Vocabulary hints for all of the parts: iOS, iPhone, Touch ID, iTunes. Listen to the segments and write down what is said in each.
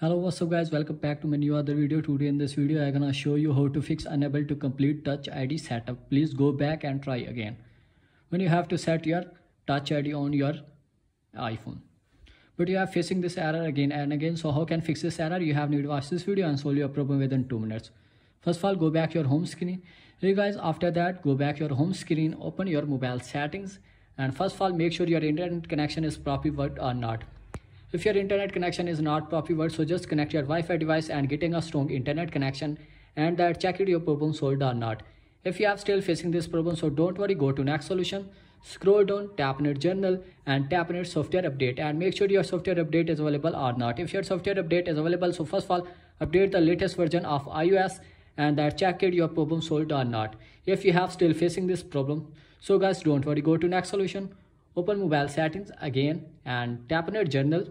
Hello, what's up guys, welcome back to my new other video. Today in this video I'm gonna show you how to fix unable to complete Touch ID setup. Please go back and try again. When you have to set your Touch ID on your iPhone, but you are facing this error again and again. So how can fix this error? You have need to watch this video and solve your problem within 2 minutes. First of all, go back your home screen. Hey guys, after that go back your home screen, open your mobile settings, and first of all make sure your internet connection is properly worked or not. If your internet connection is not properly worked, so just connect your Wi-Fi device and getting a strong internet connection, and that check it your problem solved or not. If you are still facing this problem, so don't worry, go to next solution, scroll down, tap on your journal and tap on your software update, and make sure your software update is available or not. If your software update is available, so first of all update the latest version of iOS, and that check it your problem solved or not. If you have still facing this problem, so guys don't worry, go to next solution, open mobile settings again and tap on your journal,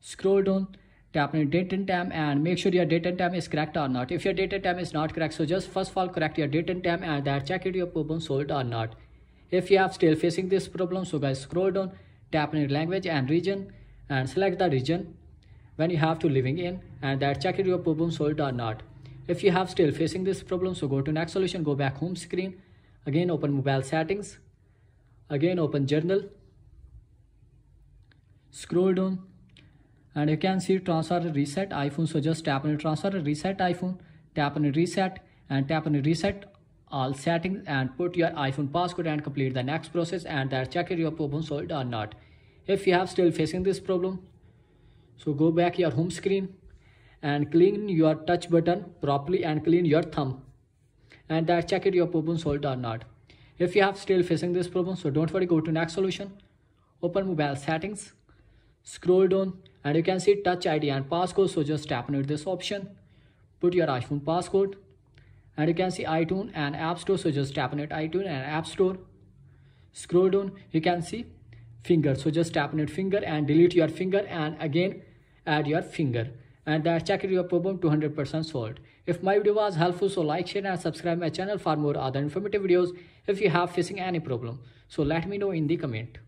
scroll down, tap on your date and time, and make sure your date and time is correct or not. If your date and time is not correct, so just first of all correct your date and time, and that check it your problem solved or not. If you have still facing this problem, so guys scroll down, tap on your language and region and select the region when you have to living in, and that check it your problem solved or not. If you have still facing this problem, so go to next solution, go back home screen again, open mobile settings again, open journal, scroll down, and you can see transfer reset iPhone. So just tap on transfer reset iPhone, tap on reset and tap on reset all settings, and put your iPhone passcode and complete the next process, and that check it your problem solved or not. If you have still facing this problem, so go back your home screen and clean your touch button properly and clean your thumb, and that check it your problem solved or not. If you have still facing this problem, so don't worry, go to next solution, open mobile settings, scroll down, and you can see Touch ID and passcode. So just tap on this option, put your iPhone passcode, and you can see iTunes and App Store. So just tap on it, iTunes and App Store, scroll down, you can see finger. So just tap on it, finger, and delete your finger and again add your finger, and that check your problem 200% solved. If my video was helpful, so like, share and subscribe my channel for more other informative videos. If you have facing any problem, so let me know in the comment.